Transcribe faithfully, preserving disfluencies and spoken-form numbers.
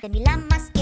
Când mi l-am mascat.